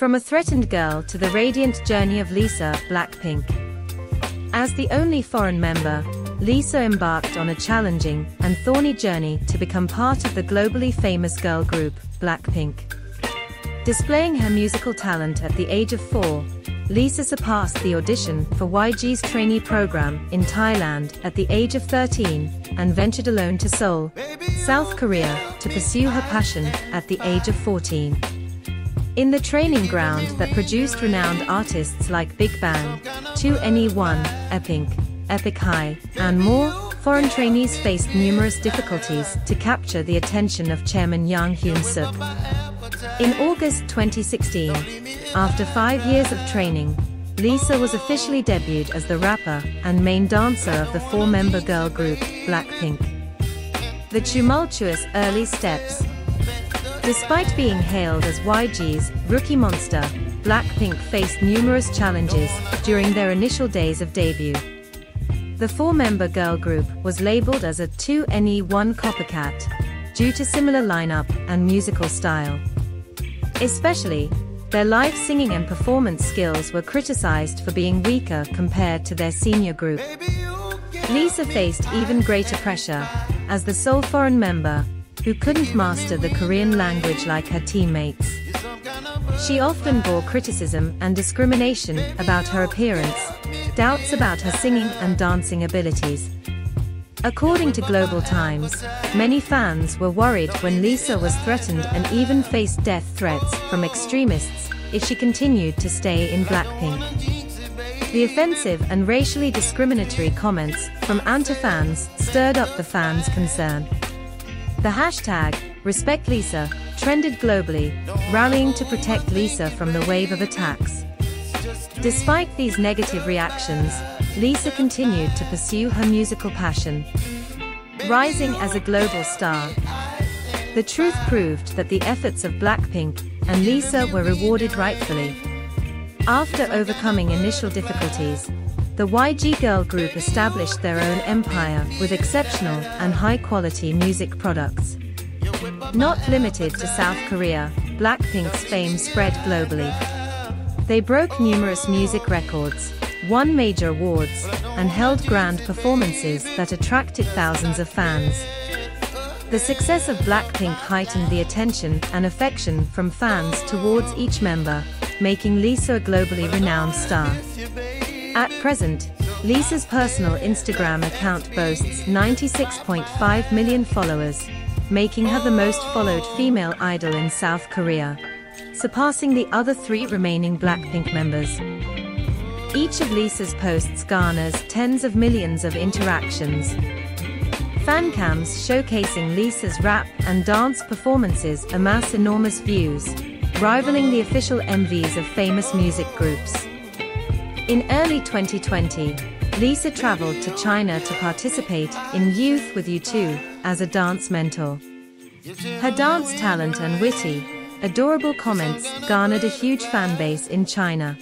From a threatened girl to the radiant journey of Lisa, Blackpink. As the only foreign member, Lisa embarked on a challenging and thorny journey to become part of the globally famous girl group, Blackpink. Displaying her musical talent at the age of 4, Lisa surpassed the audition for YG's trainee program in Thailand at the age of 13 and ventured alone to Seoul, South Korea, to pursue her passion at the age of 14. In the training ground that produced renowned artists like Big Bang, 2NE1, Apink, Epik High, and more, foreign trainees faced numerous difficulties to capture the attention of Chairman Yang Hyun Suk. In August 2016, after 5 years of training, Lisa was officially debuted as the rapper and main dancer of the four-member girl group, Blackpink. The tumultuous early steps. Despite being hailed as YG's rookie monster, Blackpink faced numerous challenges during their initial days of debut. The four-member girl group was labeled as a 2NE1 copycat due to similar lineup and musical style. Especially, their live singing and performance skills were criticized for being weaker compared to their senior group. Lisa faced even greater pressure as the sole foreign member who couldn't master the Korean language like her teammates. She often bore criticism and discrimination about her appearance, doubts about her singing and dancing abilities. According to Global Times, many fans were worried when Lisa was threatened and even faced death threats from extremists if she continued to stay in Blackpink. The offensive and racially discriminatory comments from anti-fans stirred up the fans' concern. The hashtag, #RespectLisa, trended globally, rallying to protect Lisa from the wave of attacks. Despite these negative reactions, Lisa continued to pursue her musical passion. Rising as a global star. The truth proved that the efforts of Blackpink and Lisa were rewarded rightfully. After overcoming initial difficulties, the YG girl group established their own empire with exceptional and high-quality music products. Not limited to South Korea, Blackpink's fame spread globally. They broke numerous music records, won major awards, and held grand performances that attracted thousands of fans. The success of Blackpink heightened the attention and affection from fans towards each member, making Lisa a globally renowned star. At present, Lisa's personal Instagram account boasts 96.5 million followers, making her the most followed female idol in South Korea, surpassing the other 3 remaining Blackpink members. Each of Lisa's posts garners tens of millions of interactions. Fan cams showcasing Lisa's rap and dance performances amass enormous views, rivaling the official MVs of famous music groups. In early 2020, Lisa traveled to China to participate in Youth With You 2 as a dance mentor. Her dance talent and witty, adorable comments garnered a huge fanbase in China.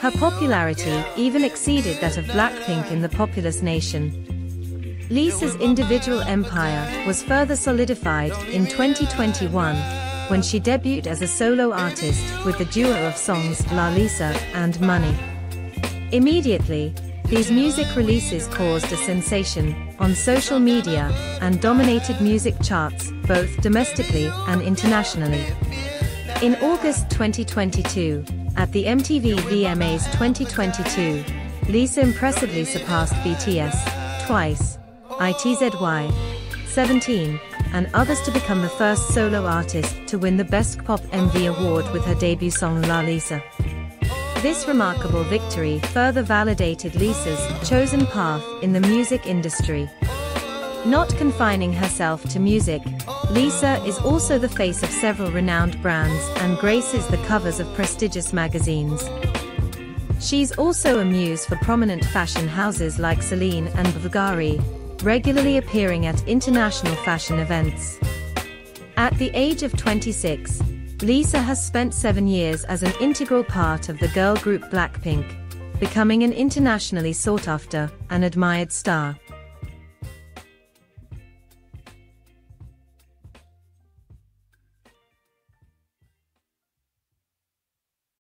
Her popularity even exceeded that of Blackpink in the populous nation. Lisa's individual empire was further solidified in 2021, when she debuted as a solo artist with the duo of songs Lalisa and Money. Immediately, these music releases caused a sensation on social media and dominated music charts both domestically and internationally. In August 2022, at the MTV VMAs 2022, Lisa impressively surpassed BTS, TWICE, ITZY, Seventeen, and others to become the first solo artist to win the Best Pop MV award with her debut song Lalisa. This remarkable victory further validated Lisa's chosen path in the music industry. Not confining herself to music, Lisa is also the face of several renowned brands and graces the covers of prestigious magazines. She's also a muse for prominent fashion houses like Celine and Bulgari, regularly appearing at international fashion events. At the age of 26, Lisa has spent 7 years as an integral part of the girl group Blackpink, becoming an internationally sought-after and admired star.